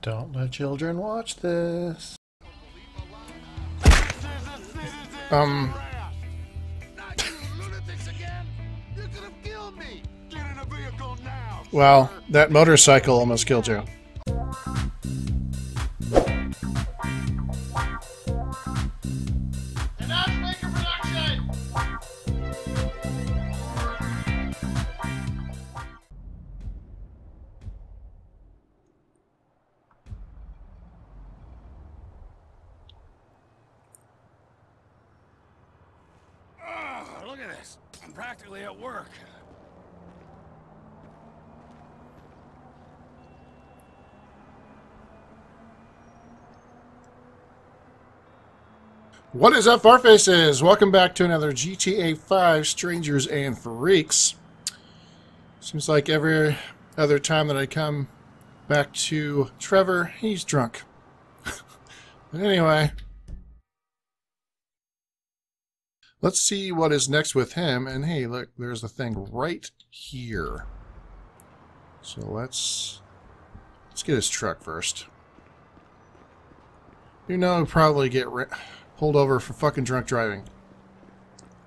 Don't let children watch this. Well, that motorcycle almost killed you. What is up, Farfaces? Welcome back to another GTA 5 Strangers and Freaks. Seems like every other time that I come back to Trevor, he's drunk. But anyway, let's see what is next with him. And hey, look, there's the thing right here. So let's get his truck first. You know, he'll probably get pulled over for fucking drunk driving.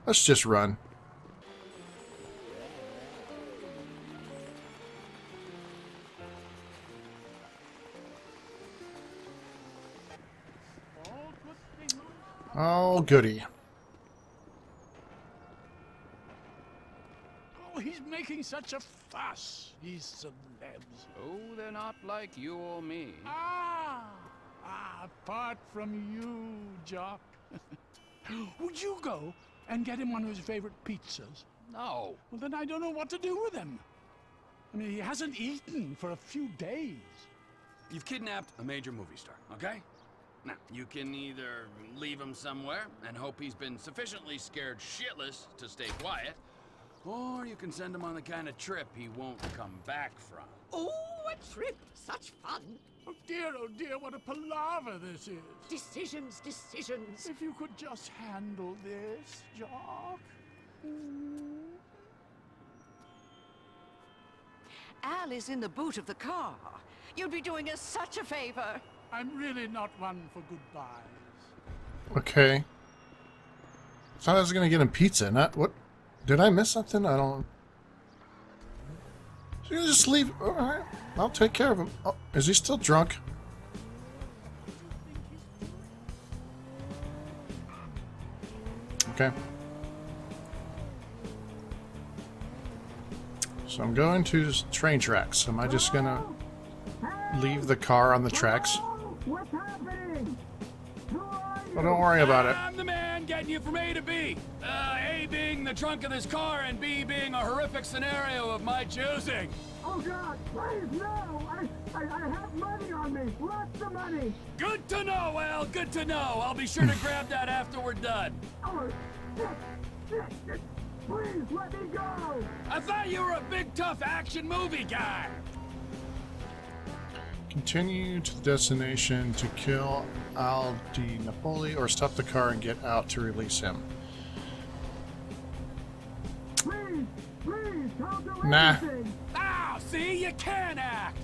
Let's just run. Oh, goody. Oh, he's making such a fuss, these celebs. Oh, they're not like you or me. Ah! Apart from you, Jock. Would you go and get him one of his favorite pizzas? No. Well, then I don't know what to do with him. I mean, he hasn't eaten for a few days. You've kidnapped a major movie star, okay? Now, you can either leave him somewhere and hope he's been sufficiently scared shitless to stay quiet, or you can send him on the kind of trip he won't come back from. Oh, a trip! Such fun! Oh dear, what a palaver this is. Decisions, decisions. If you could just handle this, Jock. Mm. Al is in the boot of the car. You'd be doing us such a favor. I'm really not one for goodbyes. Okay. Thought I was gonna get him pizza, not what? Did I miss something? I don't... You just leave. All right, I'll take care of him. Oh, is he still drunk? Okay. So I'm going to train tracks. Am I just gonna leave the car on the tracks? What's happening? Well, don't worry about it. I'm the man getting you from A to B. A being the trunk of this car, and B being a horrific scenario of my choosing. Oh God, please no! I have money on me, lots of money. Good to know, Al. Good to know. I'll be sure to grab that after we're done. Oh, shit. Please let me go. I thought you were a big, tough action movie guy. Continue to the destination to kill Al Di Napoli, or stop the car and get out to release him. Please, nah. Ah, see, you can act.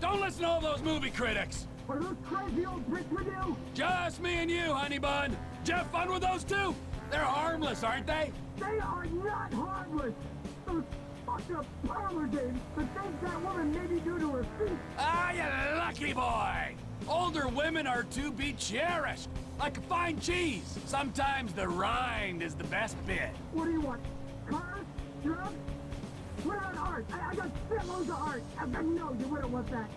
Don't listen to all those movie critics. Are those crazy old bricks with you? Just me and you, honey bun. Did you have fun with those two? They're harmless, aren't they? They are not harmless. The parlor game, the things that woman maybe do to her feet. Ah, you lucky boy! Older women are to be cherished, like a fine cheese. Sometimes the rind is the best bit. What do you want? Cars? Drugs? What about art? I got shitloads of art. No, you wouldn't want that.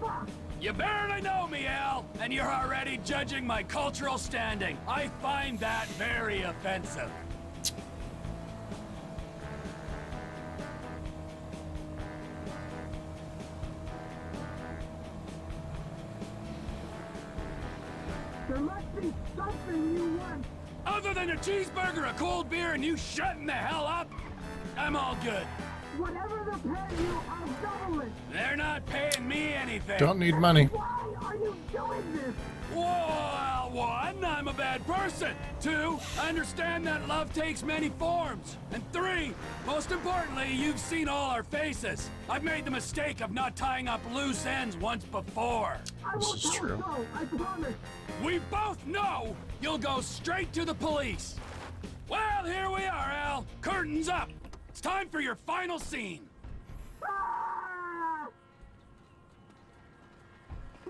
Fuck! You barely know me, Al, and you're already judging my cultural standing. I find that very offensive. There must be something you want. Other than a cheeseburger, a cold beer, and you shutting the hell up, I'm all good. Whatever they're paying you, I'll double it. They're not paying me anything. Don't need money. Why are you doing this? Whoa, 1, I'm a bad person. 2, I understand that love takes many forms. And 3, most importantly, you've seen all our faces. I've made the mistake of not tying up loose ends once before. This is true. I promise. We both know you'll go straight to the police. Well, here we are, Al. Curtains up. It's time for your final scene. Ah!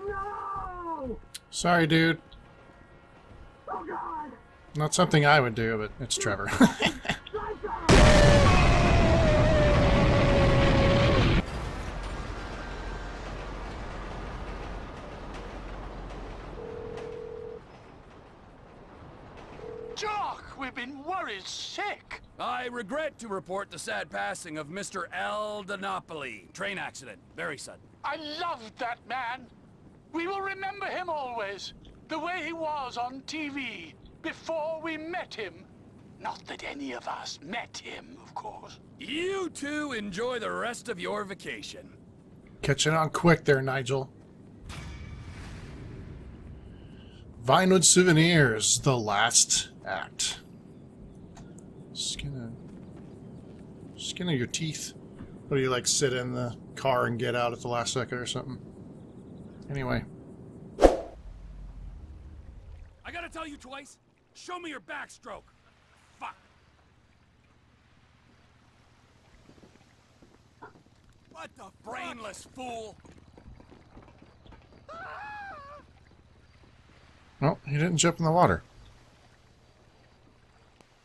No! Sorry, dude. Oh, God. Not something I would do, but it's Trevor. Jock, we've been worried sick. I regret to report the sad passing of Mr. Al Di Napoli. Train accident. Very sudden. I loved that man. We will remember him always. The way he was on TV before we met him. Not that any of us met him, of course. You two enjoy the rest of your vacation. Catching on quick there, Nigel. Vinewood Souvenirs, the last act. Skin of your teeth. What do you like, sit in the car and get out at the last second or something? Anyway. I gotta tell you twice. Show me your backstroke. Fuck. What the brainless fool? Well, he didn't jump in the water.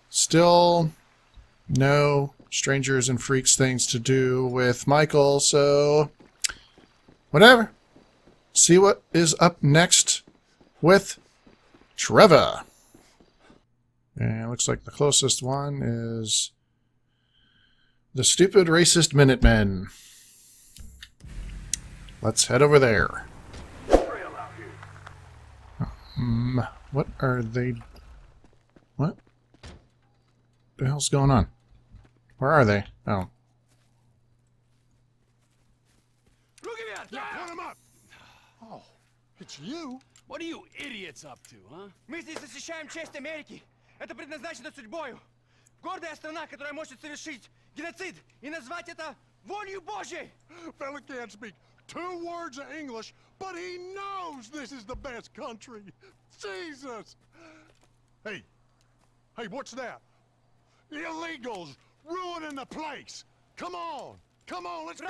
Still no strangers and freaks things to do with Michael, so whatever. See what is up next with Trevor. And it looks like the closest one is the stupid racist Minutemen. Let's head over there. What are they? What the hell's going on? Where are they? Oh. Look at that! Yeah, put him up! Oh, it's you? What are you idiots up to, huh? Мы здесь защищаем честь Америки. Это предназначено судьбою. Гордая страна, которая может совершить геноцид и назвать это волею Божьей. Fella can't speak 2 words of English, but he knows this is the best country. Jesus! Hey, what's that? The illegals ruining the place. Come on, let's go.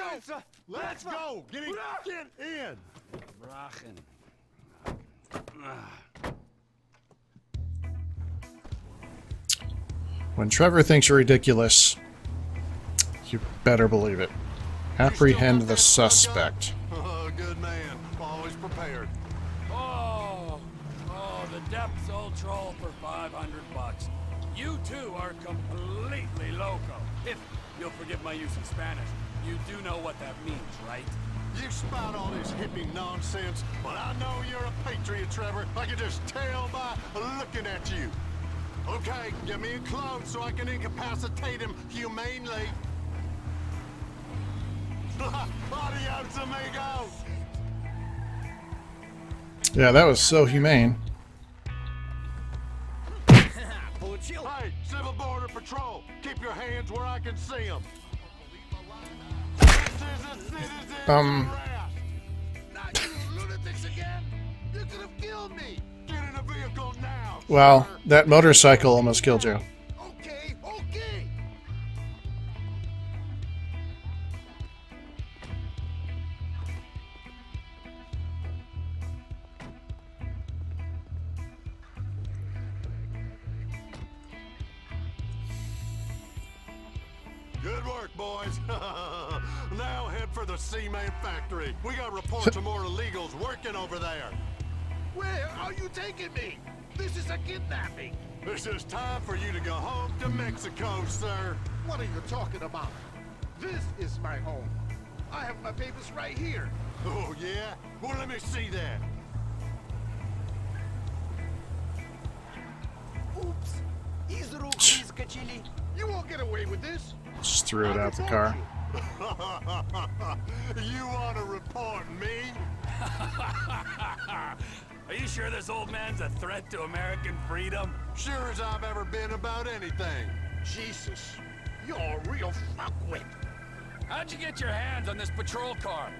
Let's go. Get in. When Trevor thinks you're ridiculous, you better believe it. Apprehend the suspect. Good man, always prepared. Oh, the depths old troll for $500. You two are completely loco. If you'll forgive my use of Spanish, you do know what that means, right? You spout all this hippie nonsense, but I know you're a patriot, Trevor. I can just tell by looking at you. Okay, get me a clone so I can incapacitate him humanely. Adios, amigos. Yeah, that was so humane. Hey, Civil Border Patrol, keep your hands where I can see them. Well, that motorcycle almost killed you. Okay. Good work, boys. Now head for the Seaman factory. We got reports of more illegals working over there. Where are you taking me? This is a kidnapping. This is time for you to go home to Mexico, sir. What are you talking about? This is my home. I have my papers right here. Oh, yeah? Well, let me see that. Oops. You won't get away with this. Just threw it out the car. You want to report me? You sure this old man's a threat to American freedom? Sure as I've ever been about anything. Jesus, you're a real fuckwit. How'd you get your hands on this patrol car?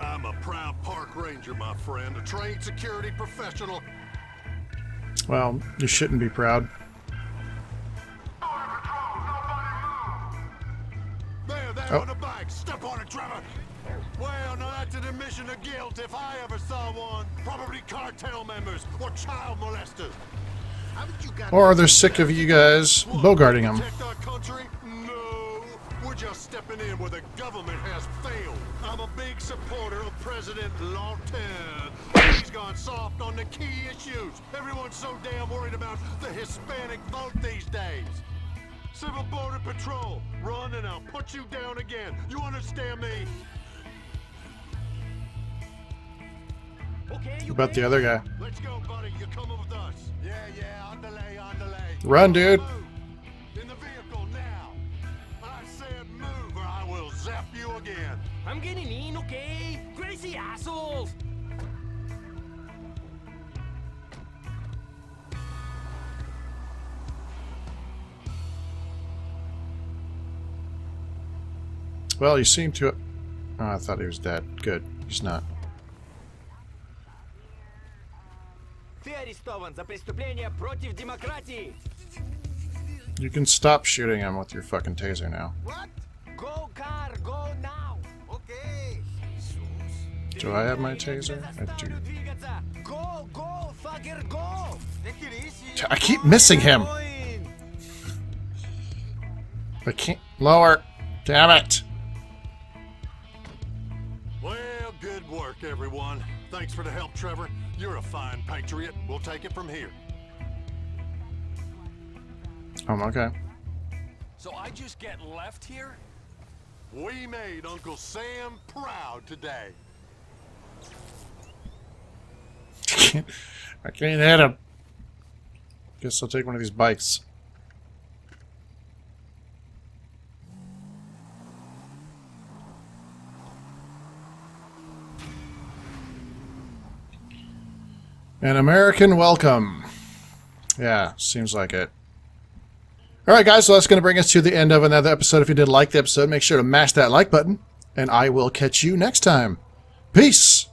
I'm a proud park ranger, my friend, a trained security professional. Well, you shouldn't be proud. There, on the bike. Step on it, Trevor. Well, now that's an admission of guilt if I ever saw one. Probably cartel members or child molesters. Or they're sick of you guys bogarting them. No, we're just stepping in where the government has failed. I'm a big supporter of President Lawton. He's gone soft on the key issues. Everyone's so damn worried about the Hispanic vote these days. Civil Border Patrol, run and I'll put you down again. You understand me? What about the other guy? Let's go, buddy. You're coming with us. Yeah, on delay. Run, dude. In the vehicle now. I said move or I will zap you again. I'm getting in, okay? Crazy assholes. Well, you seem to... Oh, I thought he was dead. Good. He's not. You can stop shooting him with your fucking taser now. What? Go car, go now. Okay. Do I have my taser? I do. Go, fucker, go. I keep missing him. I can't... Lower. Damn it. Well, good work, everyone. Thanks for the help, Trevor. You're a fine patriot. We'll take it from here. Okay. So I just get left here? We made Uncle Sam proud today. I can't hit him. Guess I'll take one of these bikes. An American welcome. Yeah, seems like it. Alright guys, so that's going to bring us to the end of another episode. If you did like the episode, make sure to mash that like button, and I will catch you next time. Peace!